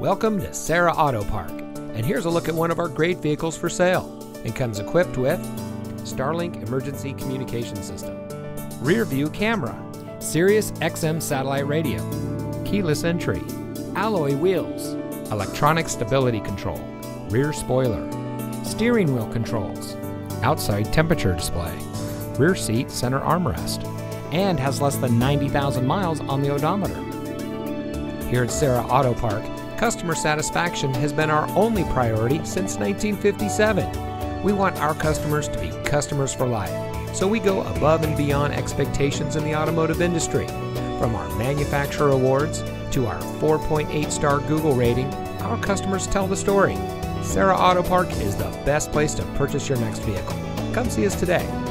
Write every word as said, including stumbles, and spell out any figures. Welcome to Serra Auto Park, and here's a look at one of our great vehicles for sale. It comes equipped with Starlink Emergency Communication System, Rear View Camera, Sirius X M Satellite Radio, Keyless Entry, Alloy Wheels, Electronic Stability Control, Rear Spoiler, Steering Wheel Controls, Outside Temperature Display, Rear Seat Center Armrest, and has less than ninety thousand miles on the odometer. Here at Serra Auto Park, customer satisfaction has been our only priority since nineteen fifty-seven. We want our customers to be customers for life, so we go above and beyond expectations in the automotive industry. From our manufacturer awards to our four point eight star Google rating, our customers tell the story. Serra Auto Park is the best place to purchase your next vehicle. Come see us today.